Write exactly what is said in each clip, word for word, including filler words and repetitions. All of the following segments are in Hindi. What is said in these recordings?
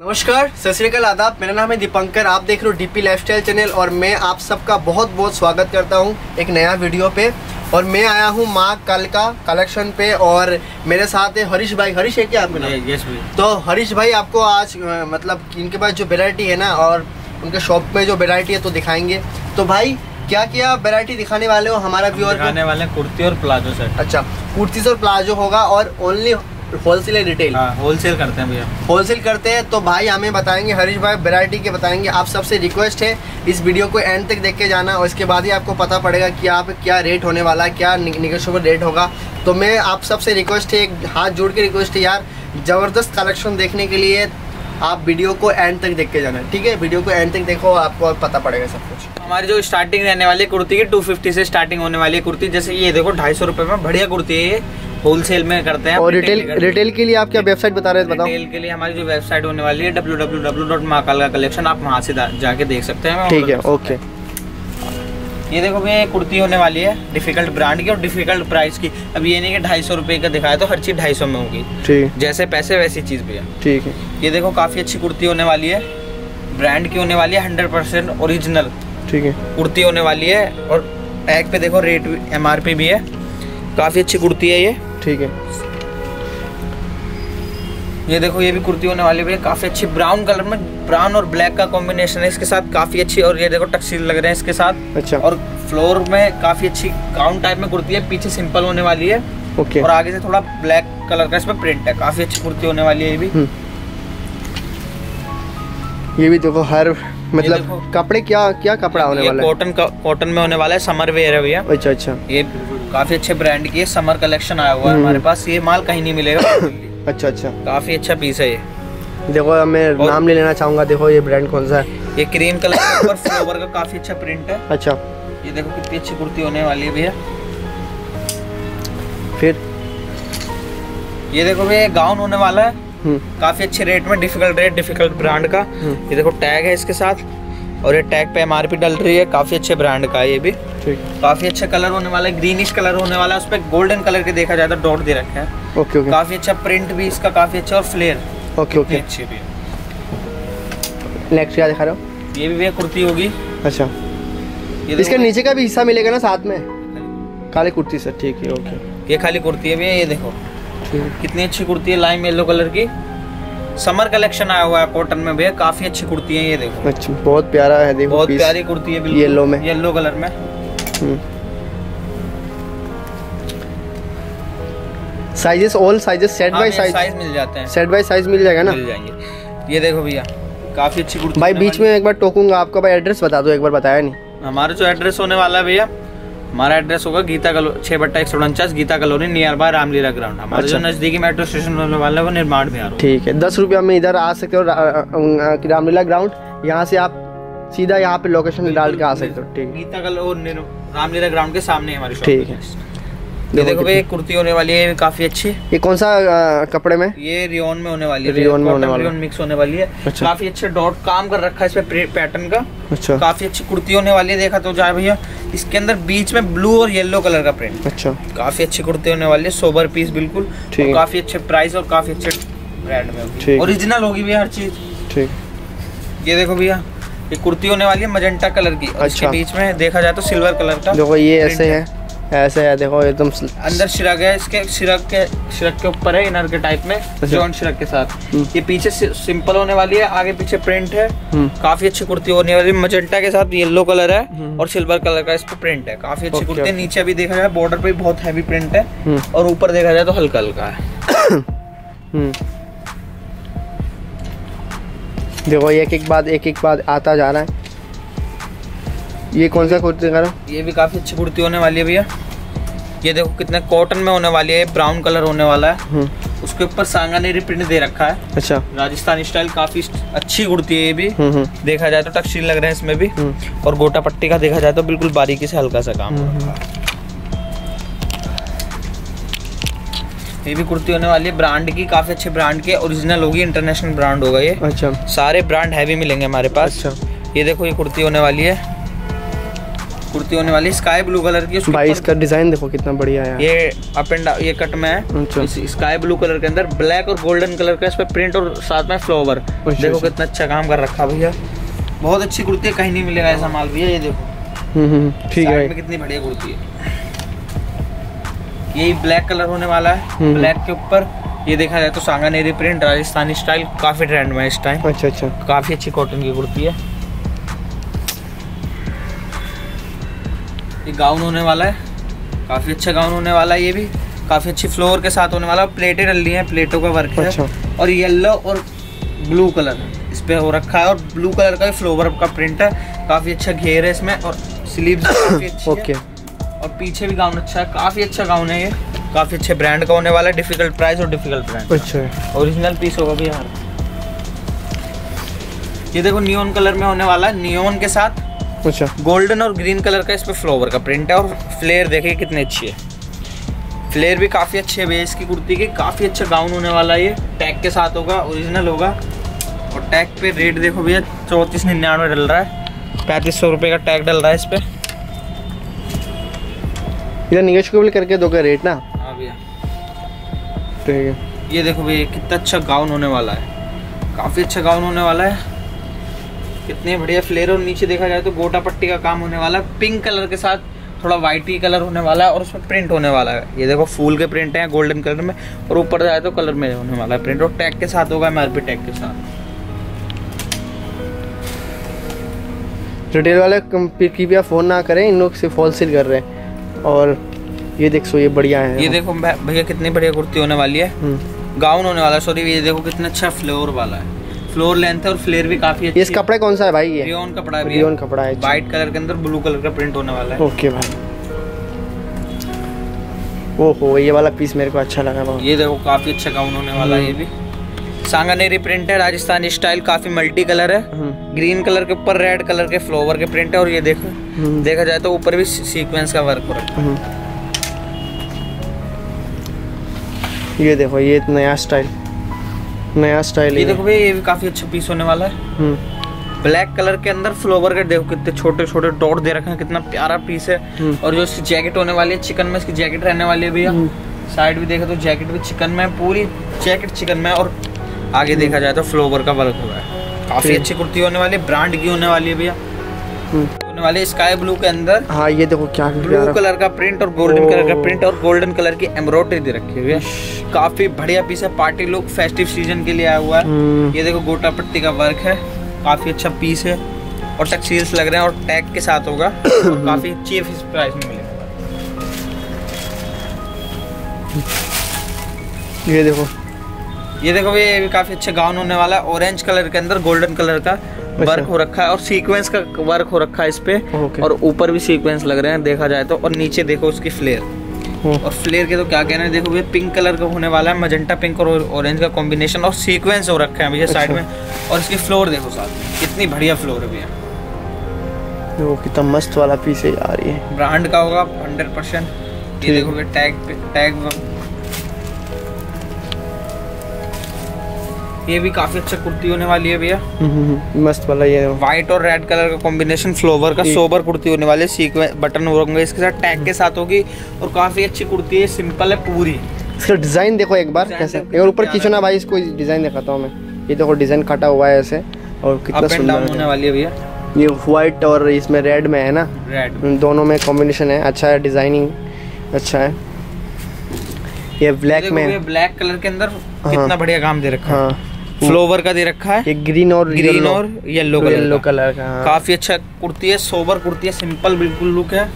नमस्कार, सत श्री अकाल, आदाब। मेरा नाम है दीपंकर, आप देख रहे हो डीपी लाइफस्टाइल चैनल और मैं आप सबका बहुत बहुत स्वागत करता हूं एक नया वीडियो पे। और मैं आया हूं माँ कालका कलेक्शन पे और मेरे साथ है हरीश भाई। हरीश है क्या आपका नाम? यस भाई। तो हरीश भाई, आपको आज मतलब इनके पास जो वेरायटी है ना और उनके शॉप में जो वेरायटी है तो दिखाएंगे। तो भाई क्या क्या वेरायटी दिखाने वाले हो हमारा व्यूअर? दिखाने वाले कुर्ती और प्लाजो सेट। अच्छा, कुर्तीज और प्लाजो होगा और ओनली होलसेल रिटेल? हाँ, होलसेल करते हैं भैया, होलसेल करते हैं। तो भाई हमें बताएंगे, हरीश भाई वैरायटी के बताएंगे। आप सबसे रिक्वेस्ट है इस वीडियो को एंड तक देख के जाना और इसके बाद ही आपको पता पड़ेगा कि आप क्या रेट होने वाला है, क्या निगोशिएबल रेट होगा। तो मैं आप सबसे रिक्वेस्ट है, एक हाथ जोड़ के रिक्वेस्ट है यार, ज़बरदस्त कलेक्शन देखने के लिए आप वीडियो को एंड तक देख के जाना, ठीक है? वीडियो को एंड तक देखो, आपको पता पड़ेगा सब कुछ। हमारी जो स्टार्टिंग रहने वाली कुर्ती की टू फिफ्टी से स्टार्टिंग होने वाली है कुर्ती। जैसे ये देखो ढाई सौ रुपये में बढ़िया कुर्ती है, ये होलसेल में करते हैं। और रिटेल रिटेल के लिए आप क्या वेबसाइट बता रहे हैं? बताओ। रिटेल के लिए हमारी जो वेबसाइट होने वाली है डब्ल्यू डब्ल्यू डब्ल्यू डॉट मा कालका कलेक्शन, आप वहाँ से जाके देख सकते हैं, ठीक है? ओके, ये देखो भैया कुर्ती होने वाली है डिफिकल्ट ब्रांड की और डिफिकल्ट प्राइस की। अब ये नहीं कि ढाई सौ रुपये का दिखाया तो हर चीज़ ढाई सौ में होगी, जैसे पैसे वैसी चीज़ भैया, ठीक है? ये देखो काफ़ी अच्छी कुर्ती होने वाली है, ब्रांड की होने वाली है, हंड्रेड परसेंट ओरिजिनल, ठीक है? कुर्ती होने वाली है और पैक पे देखो रेट एम आर पी भी है, काफ़ी अच्छी कुर्ती है ये, ठीक है? ये देखो ये भी कुर्ती होने वाली है, काफ़ी अच्छी ब्राउन कलर में, ब्राउन और ब्लैक का कॉम्बिनेशन है इसके साथ, काफ़ी अच्छी। और ये देखो टक्सील लग रहे हैं इसके साथ। अच्छा। और फ्लोर में काफ़ी अच्छी गाउन टाइप में कुर्ती है, पीछे सिंपल होने वाली है, ओके, और आगे से थोड़ा ब्लैक कलर का इसमें प्रिंट है, काफ़ी अच्छी कुर्ती होने वाली है ये भी। ये भी देखो हर मतलब कपड़े, क्या क्या कपड़ा होने वाला है? कॉटन का, कॉटन में होने वाला है, समर वेयर है भैया। अच्छा अच्छा, ये काफ़ी अच्छे ब्रांड की है, समर कलेक्शन आया हुआ है हमारे पास, ये माल कहीं नहीं मिलेगा। अच्छा अच्छा, काफी अच्छा पीस है ये। देखो मैं नाम ले लेना चाहूंगा, देखो ये ब्रांड कौन सा है, ये क्रीम कलर का फ्लावर का काफी अच्छा प्रिंट है। अच्छा, ये देखो कितनी अच्छी कुर्ती होने वाली है भैया। फिर ये देखो भैया गाउन होने वाला है, काफी अच्छे रेट में, डिफिकल्ट रेट, डिफिकल्ट ब्रांड का। ये देखो टैग है इसके साथ और ये टैग पे एमआरपी डल रही है, काफी अच्छे ब्रांड का है ये भी, ठीक। काफी अच्छा कलर होने वाला है, ग्रीनिश कलर होने वाला है, उस पर गोल्डन कलर के देखा जाए तो डॉट दे रखा है, ओके ओके। काफी अच्छा प्रिंट भी इसका, काफी अच्छा, और फ्लेयर ओके ओके अच्छी भी है। नेक्स्ट क्या दिखा रहे हो? ये भी भैया कुर्ती होगी। अच्छा, ये इसके नीचे का भी हिस्सा मिलेगा ना साथ में, काले कुर्ती सर, ठीक है? ओके, ये खाली कुर्ती है भैया, ये देखो कितनी अच्छी कुर्ती है, लाइम येलो कलर की, समर कलेक्शन आया हुआ है कॉटन में भैया, काफी अच्छी कुर्ती है ये देखो। अच्छा, बहुत प्यारा है, देखो बहुत प्यारी कुर्ती है येलो में, येलो कलर में। Sizes all sizes set by size मिल जाते हैं, सेट बाय साइज मिल जाएगा ना, मिल जाएंगे। ये देखो भैया काफी अच्छी कुर्ती भाई, बीच में एक बार टोकूंगा आपको भाई, एड्रेस बता दो एक बार, बताया नहीं। हमारा जो एड्रेस होने वाला है भैया, हमारा एड्रेस होगा गीता कलोनी छः बट्टा एक सौ उनचास Geeta colony, near by Ramlila ground. हमारा अच्छा। जो नजदीकी मेट्रो स्टेशन होने वाला है वो निर्माण में आ रहा है, ठीक है? दस रुपया में इधर आ सकते हो रामलीला ग्राउंड, यहाँ से आप सीधा यहाँ पे लोकेशन डाल के आ सकते हो, ठीक? गीता कलोनी रामलीला ग्राउंड के सामने हमारी शॉप, ठीक है? ये देखो भाई कुर्ती होने वाली है काफी अच्छी। ये कौन सा कपड़े में? ये रियोन में होने वाली है, रियोन में होने वाली है, मिक्स होने वाली है। अच्छा। काफी अच्छे डॉट काम कर रखा है इसमें पैटर्न का। अच्छा, काफी अच्छी कुर्ती होने वाली है, देखा तो जाए भैया, इसके अंदर बीच में ब्लू और येलो कलर का प्रिंट। अच्छा, काफी अच्छी कुर्ती होने वाली है, सोबर पीस बिल्कुल, काफी अच्छे प्राइस और काफी अच्छे ब्रांड में, ओरिजिनल होगी भैया हर चीज, ठीक? ये देखो भैया ये कुर्ती होने वाली है मजेंटा कलर की, इसके बीच में देखा जाए तो सिल्वर कलर का, देखो ये ऐसे है, ऐसे है, देखो एकदम अंदर शिरक है इसके, शिरक के शिरक के ऊपर है इनर के टाइप में, जॉइंट शिरक के साथ। ये पीछे सिंपल होने वाली है, आगे पीछे प्रिंट है, काफी अच्छी कुर्ती होने वाली है, मजेंटा के साथ येलो कलर है और सिल्वर कलर का इस पे प्रिंट है, काफी अच्छी कुर्ती है। नीचे भी देखा जाए बॉर्डर पे बहुत हैवी प्रिंट है और ऊपर देखा जाए तो हल्का हल्का है। देखो एक एक बात एक एक बात आता जा रहा है। ये कौन सा कुर्ती दिखा रहा है? ये भी काफ़ी अच्छी कुर्ती होने वाली है भैया, ये देखो कितने कॉटन में होने वाली है, ब्राउन कलर होने वाला है, उसके ऊपर सांगानेरी प्रिंट दे रखा है। अच्छा, राजस्थानी स्टाइल, काफ़ी अच्छी कुर्ती है ये भी, देखा जाए तो टक्सचर लग रहा है इसमें भी, और गोटा पट्टी का देखा जाए तो बिल्कुल बारीकी से हल्का सा काम हो रहा है। ये भी कुर्ती होने वाली है ब्रांड की, काफ़ी अच्छे ब्रांड के, ओरिजिनल होगी, इंटरनेशनल ब्रांड होगा ये। अच्छा, सारे ब्रांड हैवी मिलेंगे हमारे पास। ये देखो ये कुर्ती होने वाली है, कुर्ती होने वाली स्काई ब्लू कलर की। भाई इसका डिजाइन देखो कितना बढ़िया है, ये अप एंड ये कट में है, स्काई ब्लू कलर के अंदर ब्लैक और गोल्डन कलर का इस पे प्रिंट और साथ में फ्लावर। देखो कितना अच्छा काम कर रखा भैया, बहुत अच्छी कुर्ती है, कहीं नहीं मिलेगा ऐसा माल भैया। ये देखो ठीक है, कितनी बढ़िया कुर्ती है। यही ब्लैक कलर होने वाला है, ब्लैक के ऊपर ये देखा जाए तो सांगानेरी प्रिंट, राजस्थानी स्टाइल काफी ट्रेंड में इस टाइम। अच्छा अच्छा, काफी अच्छी कॉटन की कुर्ती है। ये गाउन होने वाला है, काफी अच्छा गाउन होने वाला है, ये भी काफी अच्छी फ्लोर के साथ होने वाला है। प्लेटें डल रही है, प्लेटों का वर्क है। अच्छा। और येलो और ब्लू कलर इस पे हो रखा है, और ब्लू कलर का फ्लोवर का प्रिंट है, काफी अच्छा घेर है इसमें, और स्लीव ओके, और पीछे भी गाउन अच्छा है, काफी अच्छा गाउन है। ये काफी अच्छे ब्रांड का होने वाला है, डिफिकल्ट प्राइस और डिफिकल्ट ब्रांड। अच्छा, ओरिजिनल पीस होगा भी यार। ये देखो नियॉन कलर में होने वाला है, नियॉन के साथ अच्छा गोल्डन और ग्रीन कलर का इस पे फ्लावर का प्रिंट है, और फ्लेयर देखिए कितनी अच्छी है, फ्लेयर भी काफी अच्छी है बेस की कुर्ती के। काफी अच्छा गाउन होने वाला है, ये टैग के साथ होगा, ओरिजिनल होगा, और टैग पे रेट देखो भैया चौंतीस निन्यानवे डल रहा है, पैंतीस सौ रुपये का टैग डल रहा है इस पे। निगोशिएबल करके दोगे रेट ना भैया, ठीक है। ये देखो भैया कितना अच्छा गाउन होने वाला है, काफी अच्छा गाउन होने वाला है, कितने बढ़िया फ्लेयर, और नीचे देखा जाए तो गोटा पट्टी का काम होने वाला है, पिंक कलर के साथ थोड़ा वाइटी कलर होने वाला है, और उसमें प्रिंट होने वाला है। ये देखो फूल के प्रिंट है गोल्डन कलर में, और ऊपर जाए तो कलर में होने वाला है प्रिंट, और टैग के साथ होगा, एमआरपी टैग के साथ। रिटेल वाले कृपया फोन ना करें, इन लोग सिर्फ होलसेल कर रहे हैं। और ये देख सो ये बढ़िया है, ये देखो भैया कितनी बढ़िया कुर्ती होने वाली है, गाउन होने वाला है, सॉरी। ये देखो कितना अच्छा फ्लोर वाला है, फ्लोर लेंथ है और फ्लेयर भी काफी अच्छी है। इस कपड़ा कौन सा है भाई? ये रियोन कपड़ा है, रियोन कपड़ा है, व्हाइट कलर के अंदर ब्लू कलर का प्रिंट होने वाला है। ओके भाई, ओहो ये वाला पीस मेरे को अच्छा लगा बहुत। ये देखो काफी अच्छा गाउन होने वाला है, ये भी सांगानेरी प्रिंट है, राजस्थानी स्टाइल, काफी मल्टी कलर है, ग्रीन कलर के ऊपर रेड कलर के फ्लावर के प्रिंट है, और ये देखो देखा जाए तो ऊपर भी सीक्वेंस का वर्क हो रहा है। ये देखो ये नया स्टाइल, नया स्टाइल। ये देखो भाई ये भी काफी अच्छा पीस होने वाला है, ब्लैक कलर के अंदर फ्लावर के, देखो कितने छोटे छोटे डॉट दे रखे हैं, कितना प्यारा पीस है। और जो इसकी जैकेट होने वाली है चिकन में, इसकी जैकेट रहने वाली है भैया, साइड भी देखा तो जैकेट भी चिकन में, पूरी जैकेट चिकन में, और आगे देखा जाए तो फ्लोवर का वर्क हुआ है। काफी अच्छी कुर्ती होने वाली है, ब्रांड की होने वाली है भैया, होने वाली स्काई ब्लू के अंदर। हाँ ये देखो क्या ब्लू कलर का प्रिंट और गोल्डन कलर का प्रिंट, और गोल्डन कलर की एम्ब्रॉयडरी दे रखी हुई है, काफी बढ़िया पीस है, पार्टी लुक फेस्टिव सीजन के लिए आया हुआ है। ये देखो गोटा पट्टी का वर्क है, काफी अच्छा पीस है, और टक्सील्स लग रहे हैं, और टैग के साथ होगा, काफी चीप प्राइस में मिलेगा। ये देखो ये देखो ये भी काफी अच्छा गाउन होने वाला है, ऑरेंज कलर के अंदर गोल्डन कलर का वर्क हो रखा है, और सीक्वेंस का वर्क हो रखा है इस पे, और ऊपर भी सीक्वेंस लग रहे हैं देखा जाए तो, और नीचे देखो उसकी फ्लेयर, और फ्लेयर के तो क्या कहना है। देखो ये पिंक कलर का होने वाला है, मजेंटा पिंक और ऑरेंज का कॉम्बिनेशन, और सीक्वेंस हो रखा है भैया साइड में, और इसकी फ्लोर देखो साथ, कितनी बढ़िया फ्लोर है भैया, वो कितना मस्त वाला पीस है यार, ये ब्रांड का होगा हंड्रेड परसेंट। ये देखो टैग टैग ये भी काफी अच्छा कुर्ती होने वाली है भैया, मस्त वाला, ये व्हाइट और रेड कलर का कॉम्बिनेशन फ्लोवर का, सोबर कुर्ती होने वाली है, सीक्वेंस बटन होंगे इसके साथ, टैग के साथ होगी, और काफी अच्छी कुर्ती है, सिंपल है पूरी। इसका डिजाइन देखो एक बार कैसे, और ऊपर खींचना भाई, इसको डिजाइन दिखाता हूँ मैं। ये देखो डिजाइन कटा हुआ है ऐसे, और कितना सुंदर होने वाली है भैया, ये व्हाइट और इसमें रेड में है ना, रेड दोनों में कॉम्बिनेशन है, अच्छा है, डिजाइनिंग अच्छा है। ये ब्लैक में, ब्लैक कलर के अंदर कितना बढ़िया काम दे रखा है, फ्लोवर का दे रखा है, ये ग्रीन और ग्रीन और येलो कलर, येलो कलर का, काफी अच्छा कुर्ती है, सोबर कुर्ती है, सिंपल बिल्कुल लुक है,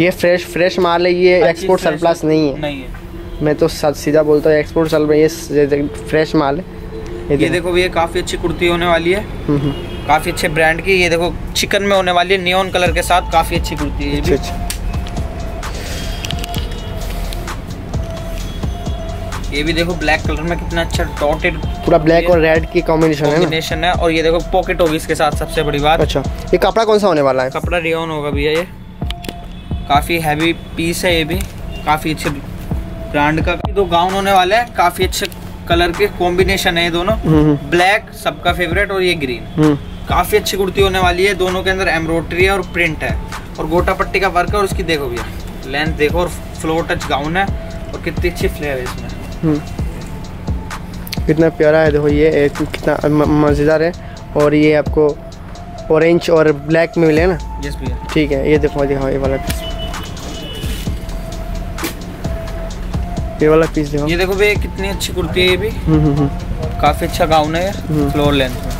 ये फ्रेश फ्रेश माल है, ये एक्सपोर्ट सरप्लस नहीं है, नहीं है, मैं तो सीधा बोलता हूँ एक्सपोर्ट सरप्लस, ये फ्रेश माल है। ये, ये देखो ये काफी अच्छी कुर्ती होने वाली है, काफी अच्छे ब्रांड की, ये देखो चिकन में होने वाली है, नियॉन कलर के साथ, काफी अच्छी कुर्ती है। ये भी देखो ब्लैक कलर में कितना अच्छा डॉटेड, पूरा ब्लैक और रेड की कॉम्बिनेशन है ना, और ये देखो पॉकेट होगी इसके साथ, सबसे बड़ी बात। अच्छा ये कपड़ा कौन सा होने वाला है? कपड़ा रेयन होगा भैया, ये काफी हैवी पीस है, ये भी काफी अच्छे ब्रांड का। दो गाउन होने वाला है, काफी अच्छे कलर के कॉम्बिनेशन है दोनों, ब्लैक सबका फेवरेट और ये ग्रीन, काफी अच्छी कुर्ती होने वाली है, दोनों के अंदर एम्ब्रॉयडरी है और प्रिंट है, और गोटा पट्टी का वर्क है और उसकी देखो भैया लेंथ देखो और फ्लोर टच गाउन है और कितनी अच्छी फ्लेयर है इसमें, कितना प्यारा है देखो ये एक, कितना मज़ेदार है। और ये आपको ऑरेंज और ब्लैक में मिले ना? यस भैया। ठीक है ये देखो दिखाओ ये वाला पीस, ये वाला पीस देखो, ये देखो भैया कितनी अच्छी कुर्ती है ये भी, काफ़ी अच्छा गाउन है ये फ्लोर लेंथ में।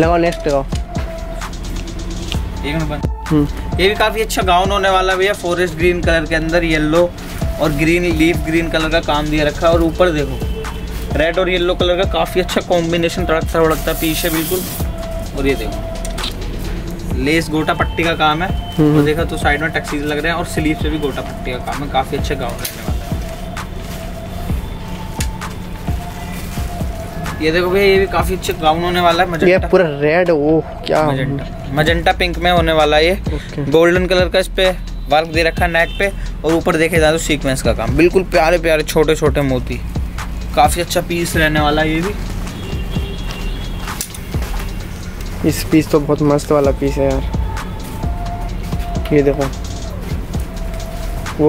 लगाओ नेक्स्ट लगाओ एक मिनट। ये भी काफ़ी अच्छा गाउन होने वाला भैया, फॉरेस्ट ग्रीन कलर के अंदर येलो और ग्रीन लीफ ग्रीन कलर का काम दिया रखा है और ऊपर देखो रेड और येलो कलर का काफ़ी अच्छा कॉम्बिनेशन तड़कता उड़कता पीछे बिल्कुल। और ये देखो लेस गोटा पट्टी का काम है और देखो तो साइड में टक्सीज लग रहे हैं और स्लीव से भी गोटा पट्टी का काम है, काफ़ी अच्छा गाउन रहने वाला है। ये देखो भैया ये भी काफ़ी अच्छा गाउन होने वाला है, ये पूरा रेड वो क्या मजेंटा पिंक में होने वाला है ये, गोल्डन कलर का इस पर वर्क दे रखा है नेक पे और ऊपर देखे जाए तो सीक्वेंस का काम, बिल्कुल प्यारे प्यारे छोटे छोटे मोती, काफ़ी अच्छा पीस रहने वाला है ये भी। इस पीस तो बहुत मस्त वाला पीस है यार, ये देखो वो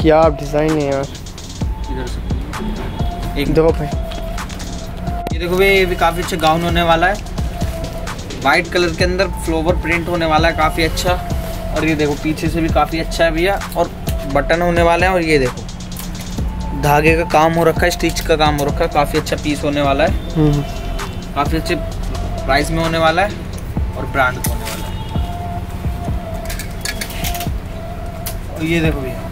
क्या डिज़ाइन है यार, इधर से एक देखो भाई, ये देखो भाई ये भी काफ़ी अच्छा गाउन होने वाला है, वाइट कलर के अंदर फ्लोवर प्रिंट होने वाला है काफ़ी अच्छा। और ये देखो पीछे से भी काफ़ी अच्छा है भैया और बटन होने वाले हैं और ये देखो धागे का काम हो रखा है, स्टिच का काम हो रखा है, काफ़ी अच्छा पीस होने वाला है, काफ़ी अच्छे प्राइस में होने वाला है और ब्रांड का होने वाला है। और ये देखो भैया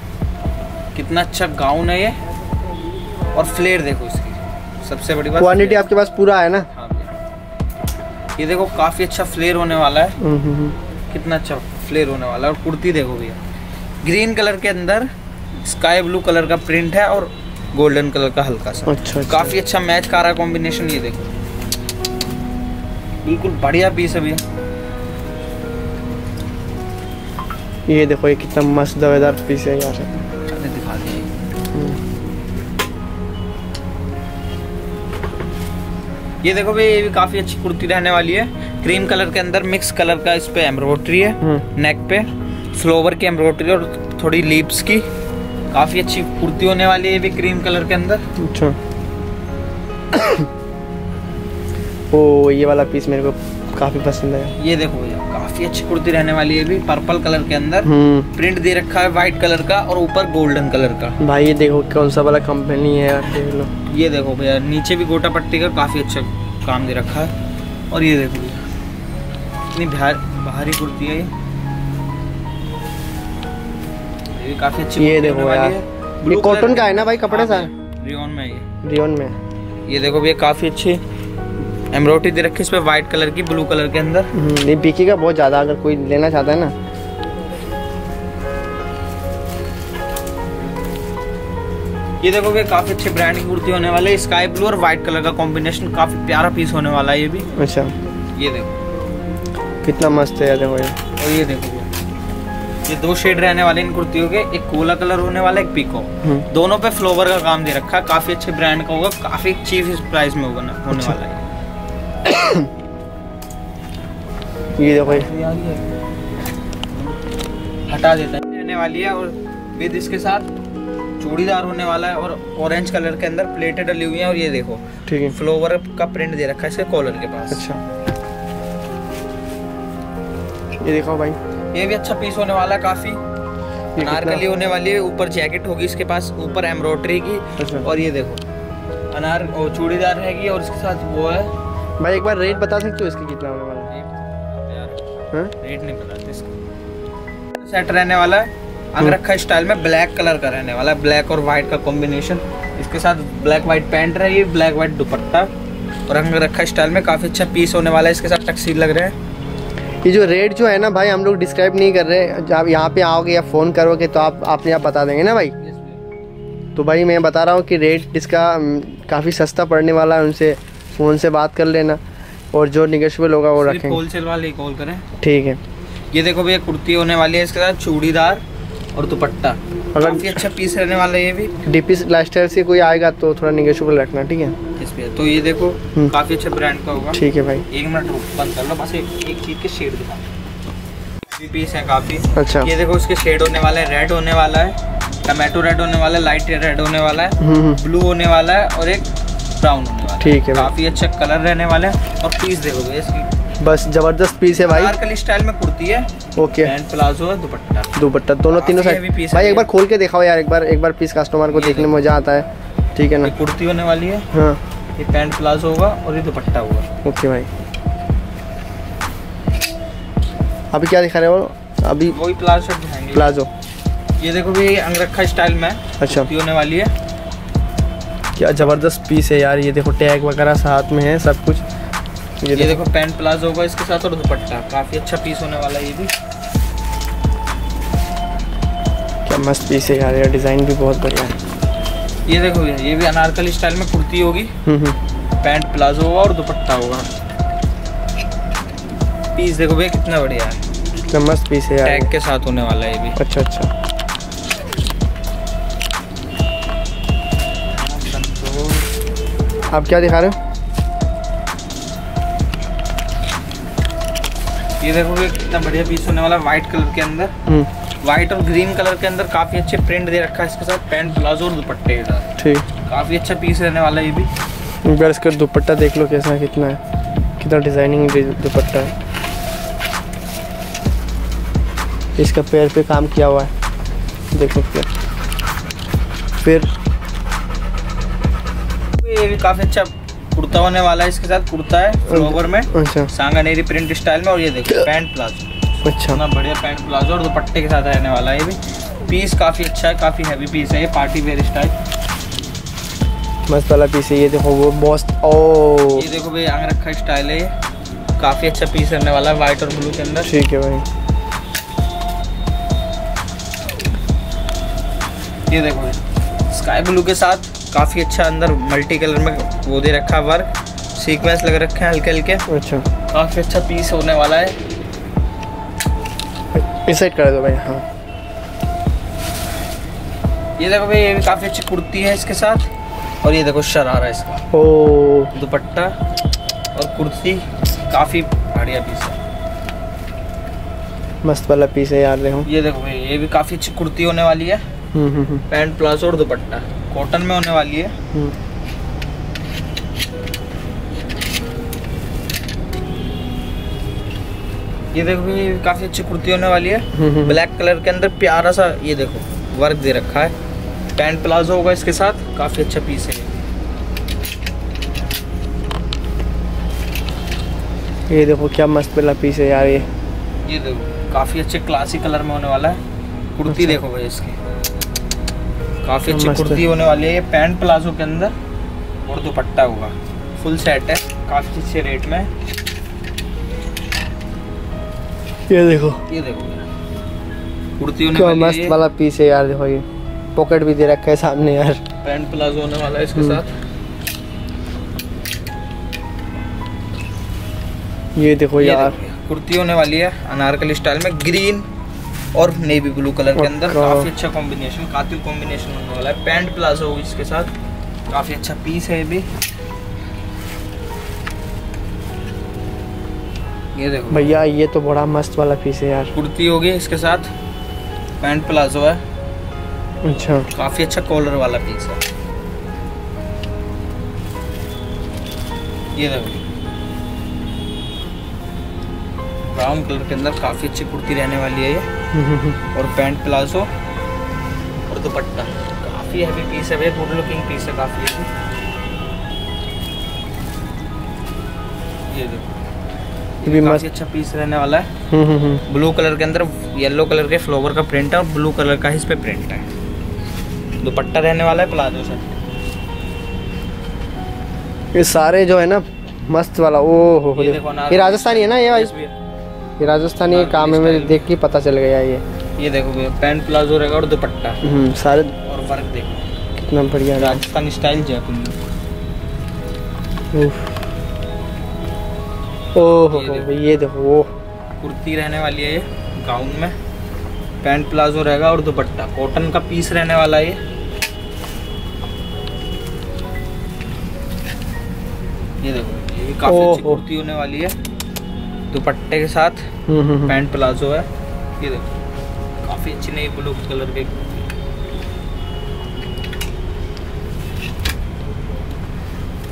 कितना अच्छा गाउन है ये और फ्लेयर देखो इसकी, सबसे बड़ी बात क्वालिटी आपके पास पूरा है ना। हाँ, ये देखो काफ़ी अच्छा फ्लेयर होने वाला है, कितना अच्छा फ्लेयर होने वाला है। और कुर्ती देखो भैया ग्रीन कलर के अंदर स्काई ब्लू कलर का प्रिंट है और गोल्डन कलर का हल्का सा, अच्छा काफ़ी अच्छा मैच कर रहा है कॉम्बिनेशन, ये देखो बिल्कुल बढ़िया पीस है भैया। ये देखो ये कितना मस्त दवेदार पीस है यार, दिखा दिए। ये देखो भाई ये भी काफ़ी अच्छी कुर्ती रहने वाली है, क्रीम कलर के अंदर मिक्स कलर का इस पे एम्ब्रॉयडरी है, नेक पे फ्लोवर की एम्ब्रॉयडरी और थोड़ी लीव्स की, काफ़ी अच्छी कुर्ती होने वाली है ये भी क्रीम कलर के अंदर। अच्छा ओ ये वाला पीस मेरे को काफ़ी पसंद है, ये देखो भैया काफ़ी अच्छी कुर्ती रहने वाली है ये भी, पर्पल कलर के अंदर प्रिंट दे रखा है व्हाइट कलर का और ऊपर गोल्डन कलर का। भाई ये देखो कौन सा वाला कंपनी है यार, ये देखो भैया नीचे भी गोटा पट्टी का काफ़ी अच्छा काम दे रखा है। और ये देखो भैया इतनी भारी कुर्ती है ये, ये काफ़ी अच्छी, ये देखो यार ये कॉटन का है ना भाई कपड़ा सा, रियोन में ये रियोन में ये देखो भैया काफ़ी अच्छी एम्ब्रॉयडरी दे रखी इस पर वाइट कलर की ब्लू कलर के अंदर, ये बिकेगा बहुत ज़्यादा अगर कोई लेना चाहता है ना। ये देखो भैया काफ़ी अच्छे ब्रांड की कुर्ती होने वाली है, स्काई ब्लू और वाइट कलर का कॉम्बिनेशन, काफ़ी प्यारा पीस होने वाला है ये भी। अच्छा ये देखो कितना मस्त है यार देखो ये। और ये देखो ये दो शेड रहने वाले इन कुर्तियों के, एक कोला कलर होने वाला है एक पीको, दोनों पे फ्लोवर का काम दे रखा है, काफ़ी अच्छे ब्रांड का होगा, काफ़ी चीप प्राइस में होगा ना होने वाला है। ये देखो हटा देता है रहने वाली है और विद इसके साथ चूड़ीदार होने वाला है और ऑरेंज कलर के अंदर प्लेटें डली हुई हैं और ये देखो ठीक है फ्लोवर का प्रिंट दे रखा है इसके कॉलर के पास। अच्छा ये देखो भाई ये भी अच्छा पीस होने वाला है, काफी अनारकली होने वाली है, ऊपर जैकेट होगी इसके पास, ऊपर एम्ब्रॉयडरी की। अच्छा। और ये देखो अनार और चूड़ीदार रहेगी और इसके साथ वो है। भाई एक बार रेट बता सकते हो इसकी कितना होने वाला? रेट नहीं बताते इसका। सेट रहने वाला है अगरखा स्टाइल में, ब्लैक कलर का रहने वाला, ब्लैक और व्हाइट का कॉम्बिनेशन, इसके साथ ब्लैक व्हाइट पैंट रहेगी, ब्लैक व्हाइट दुपट्टा और अंगरखा स्टाइल में काफ़ी अच्छा पीस होने वाला है, इसके साथ टक्सीड लग रहे हैं। ये जो रेट जो है ना भाई हम लोग डिस्क्राइब नहीं कर रहे, जब यहाँ पे आओगे या फ़ोन करोगे तो आप आपने आप बता देंगे ना भाई। तो भाई मैं बता रहा हूँ कि रेट इसका काफ़ी सस्ता पड़ने वाला है, उनसे फ़ोन से बात कर लेना और जो निगोशिएबल होगा वो रखेंगे, होलसेल वाले कॉल करें। ठीक है ये देखो भैया कुर्ती होने वाली है, इसके साथ चूड़ीदार और दुपट्टा, काफी अच्छा पीस रहने वाला है ये भी। डीपी लाइफस्टाइल से कोई आएगा तो थोड़ा निगेशिएबल रखना, ठीक है इस पे। तो ये देखो काफी अच्छा ब्रांड का होगा। ठीक है भाई एक मिनट बंद कर लो, बस एक एक चीज के शेड दिखा। पीस है काफी। अच्छा, ये देखो उसके शेड होने वाला है, रेड होने वाला है, टमाटो रेड होने वाला है, लाइट रेड होने वाला है, ब्लू होने वाला है और एक ब्राउन होने वाला है। ठीक है, काफी अच्छा कलर रहने वाला है। और पीस देखोगे इसकी, बस जबरदस्त पीस है भाई। अनारकली स्टाइल में कुर्ती है, ओके, एंड प्लाजो है, दुपट्टा दुपट्टा दोनों तीनों साइड। भाई एक बार खोल के दिखाओ यार, एक बार एक बार पीस कस्टमर को देखने में मजा आता है। ठीक है ना, कुर्ती होने वाली है, हाँ, ये पैंट प्लाजो होगा और ये दुपट्टा होगा। ओके भाई, अभी क्या दिखा रहे हो? अभी वही प्लाजो दिखाएंगे। प्लाजो ये देखो भी अंगरखा स्टाइल में। अच्छा, होने वाली है, क्या जबरदस्त पीस है यार। ये देखो टैग वगैरह साथ में है सब कुछ। ये, ये देखो पैंट प्लाजो होगा इसके साथ और दुपट्टा, काफी अच्छा पीस होने वाला है ये भी। क्या मस्त पीस है यार, ये डिजाइन भी बहुत बढ़िया है। ये देखो भी, ये भी अनारकली स्टाइल में कुर्ती होगी, पैंट प्लाजो होगा और दुपट्टा होगा। पीस देखो भैया कितना बढ़िया है, कितना मस्त पीस है यार, टैग के साथ होने वाला है ये भी। अच्छा अच्छा, आप क्या दिखा रहे हो? ये देखो कितना बढ़िया पीस होने वाला है, व्हाइट कलर के अंदर, व्हाइट और ग्रीन कलर के अंदर काफी अच्छे प्रिंट दे रखा है इसके साथ, पैंट प्लाजो और दुपट्टे के साथ। ठीक, काफी अच्छा पीस रहने वाला है ये भी। अगर इसका दुपट्टा देख लो कैसा, कितना है, कितना डिजाइनिंग दुपट्टा है। इसका पैर पे काम किया हुआ है, देखो फिर ये भी काफी अच्छा कुर्ता होने वाला है इसके साथ। कुर्ता है फ्लोवर में, अच्छा, सांगानेरी प्रिंट स्टाइल में। और ये देखो पैंट प्लाजो, अच्छा, इतना बढ़िया पैंट प्लाजो और दुपट्टे के साथ रहने वाला है ये भी। पीस काफी अच्छा है, काफी हैवी पीस है ये, पार्टी वेयर स्टाइल मस्त वाला पीस है। ये देखो वो मस्त, ओ ये देखो भाई अंगरखा स्टाइल है ये, काफी अच्छा पीस रहने वाला है, व्हाइट और ब्लू के अंदर। ठीक है भाई, ये देखो स्काई ब्लू के साथ काफ़ी अच्छा, अंदर मल्टी कलर में वो दे रखा वर्क, सीक्वेंस लग रखे हैं हल्के हल्के। अच्छा, काफ़ी अच्छा पीस होने वाला है। इस साइड कर दो भाई, हाँ। ये देखो भाई, ये भी काफ़ी अच्छी कुर्ती है इसके साथ। और ये देखो शरारा इसका, ओ दुपट्टा और कुर्ती, काफ़ी बढ़िया पीस है, मस्त वाला पीस है यार। देखो ये देखो भाई, ये भी काफ़ी अच्छी कुर्ती होने वाली है, पैंट प्लाजो और दुपट्टा, कॉटन में होने वाली है। ये देखो भी काफी अच्छी कुर्ती होने वाली है, ब्लैक कलर के अंदर, प्यारा सा ये देखो वर्क दे रखा है, पैंट प्लाजो होगा इसके साथ, काफी अच्छा पीस है ये। देखो क्या मस्त वाला पीस है यार ये। ये देखो काफी अच्छे क्लासिक कलर में होने वाला है। कुर्ती देखो भाई इसकी, काफी अच्छी कुर्ती होने वाली है, पैंट प्लाजो के अंदर और दुपट्टा होगा। फुल सेट है, काफी अच्छे रेट में। ये देखो, ये देखो कुर्ती होने वाली है, मस्त वाला पीस है यार। देखो ये पॉकेट भी दे रखा है सामने यार, पैंट प्लाजो होने वाला है इसके साथ। ये देखो यार कुर्ती होने वाली है अनारकली स्टाइल में, ग्रीन और नेवी ब्लू कलर के अंदर, काफी अच्छा कॉम्बिनेशन, कातिल कॉम्बिनेशन होने वाला है। पैंट प्लाजो होगी इसके साथ, काफी अच्छा पीस है ये भी। ये देखो भैया, ये तो बड़ा मस्त वाला पीस है यार। कुर्ती होगी इसके साथ, पैंट प्लाजो है, अच्छा, काफी अच्छा कॉलर वाला पीस है। ये देखो ब्राउन कलर के अंदर, काफी अच्छी कुर्ती रहने वाली है ये, और पैंट प्लाजो और दुपट्टा, काफी हैवी पीस है भाई, गुड लुकिंग पीस है काफी। ये देखो, ये काफी अच्छा पीस रहने वाला है। ब्लू कलर के अंदर येलो कलर के फ्लोवर का प्रिंट है और ब्लू कलर का इस पे प्रिंट है, दुपट्टा रहने वाला है प्लाजो सर। ये सारे जो है ना मस्त वाला, ओ हो, ये राजस्थानी है ना, ये ये राजस्थानी ये काम है, मेरे देख के पता चल गया ये। ये देखो भैया पैंट प्लाजो रहेगा और दुपट्टा, सारे और वर्क देखो कितना बढ़िया, राजस्थानी स्टाइल जयपुर में। ओह हो, ये देखो कुर्ती रहने वाली है ये, गाउन में, पैंट प्लाजो रहेगा और दुपट्टा, कॉटन का पीस रहने वाला है ये। ये देखो, ये भी काफी अच्छी कुर्ती होने वाली है, दुपट्टे के साथ, पैंट प्लाजो है ये देखो काफ़ी अच्छी नई ब्लू कलर के।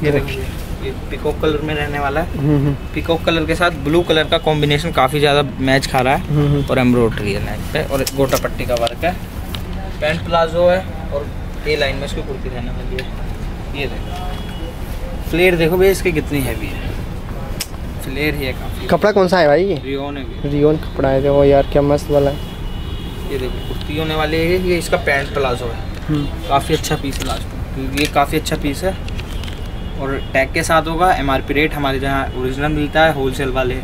ये देखिए ये पिकॉक कलर में रहने वाला है। पिकॉक कलर के साथ ब्लू कलर का कॉम्बिनेशन काफ़ी ज़्यादा मैच खा रहा है। और एम्ब्रॉयडरी है नेक पे और गोटा पट्टी का वर्क है। पैंट प्लाजो है और ए लाइन में इसकी कुर्ती रहने वाली है। ये देखो फ्लेयर देखो भैया इसकी कितनी हैवी है। फ्लेयर ही है काफ़ी। कपड़ा कौन सा है भाई? ये रियोन है। रियोन कपड़ा है वो यार, क्या मस्त वाला है। ये देखो कुर्ती होने वाली है। ये इसका पैंट प्लाजो है। काफ़ी अच्छा पीस प्लाजो, ये काफ़ी अच्छा पीस है और टैग के साथ होगा। एमआरपी रेट हमारे जहाँ ओरिजिनल मिलता है। होलसेल वाले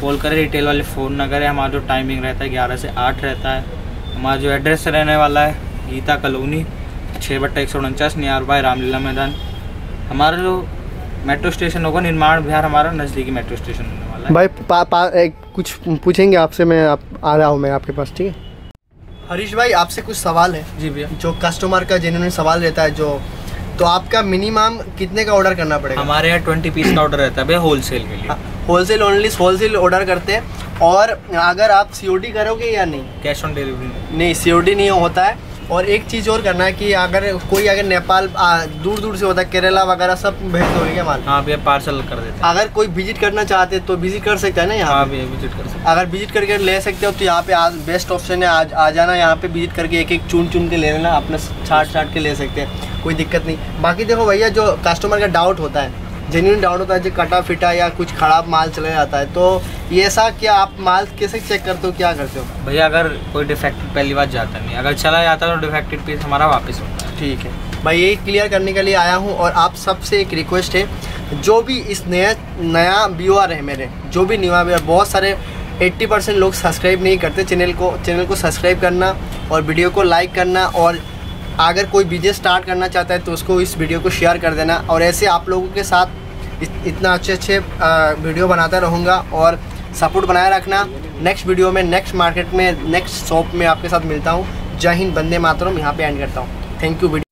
कॉल करें, रिटेल वाले फ़ोन ना करें। हमारा जो टाइमिंग रहता है ग्यारह से आठ रहता है। हमारा जो एड्रेस रहने वाला है गीता कलोनी छः बट्टा एक सौ उनचास नियर बाय रामलीला मैदान। हमारा जो मेट्रो स्टेशन होगा निर्माण बिहार, हमारा नज़दीकी मेट्रो स्टेशन होने वाला है। भाई पा, पा, एक कुछ पूछेंगे आपसे, मैं आप, आ रहा हूँ मैं आपके पास, ठीक है। हरीश भाई आपसे कुछ सवाल है। जी भैया। जो कस्टमर का जिन्होंने सवाल रहता है जो, तो आपका मिनिमम कितने का ऑर्डर करना पड़ेगा? हमारे यहाँ ट्वेंटी पीस का ऑर्डर रहता है भैया होलसेल के लिए। होलसेल ओनली, होलसेल ऑर्डर करते हैं। और अगर आप सीओडी करोगे या नहीं? कैश ऑन डिलीवरी नहीं, नहीं सीओडी नहीं होता है। और एक चीज़ और करना है कि अगर कोई अगर नेपाल आ, दूर दूर से होता है, केरला वगैरह सब भेज दोगे क्या माल? हाँ भैया पार्सल कर देते हैं। अगर कोई विजिट करना चाहते तो विजिट कर सकता है ना यहाँ? हाँ भैया विजिट कर सकते। अगर विजिट करके ले सकते हो तो यहाँ पे आज बेस्ट ऑप्शन है। आज आ जाना यहाँ पे, विजिट करके एक एक चुन चुन के ले लेना, अपना छाट छाट के ले सकते हैं, कोई दिक्कत नहीं। बाकी देखो भैया जो कस्टमर का डाउट होता है, जेन्युइन डाउट होता है, जो कटा फिटा या कुछ खराब माल चला जाता है, तो ये ऐसा क्या आप माल कैसे चेक करते हो, क्या करते हो? भैया अगर कोई डिफेक्टेड पहली बार जाता नहीं, अगर चला जाता है तो डिफेक्टेड पीस हमारा वापस होता है। ठीक है भाई, यही क्लियर करने के लिए आया हूँ। और आप सबसे एक रिक्वेस्ट है, जो भी इस नया नया व्यूअर है मेरे, जो भी नया व्यूअर, बहुत सारे एट्टी परसेंट लोग सब्सक्राइब नहीं करते चैनल को। चैनल को सब्सक्राइब करना और वीडियो को लाइक करना, और अगर कोई बिजनेस स्टार्ट करना चाहता है तो उसको इस वीडियो को शेयर कर देना। और ऐसे आप लोगों के साथ इतना अच्छे अच्छे वीडियो बनाता रहूँगा और सपोर्ट बनाए रखना। नेक्स्ट वीडियो में, नेक्स्ट मार्केट में, नेक्स्ट शॉप में आपके साथ मिलता हूँ। जय हिंद, वंदे मातरम। यहाँ पे एंड करता हूँ। Thank you.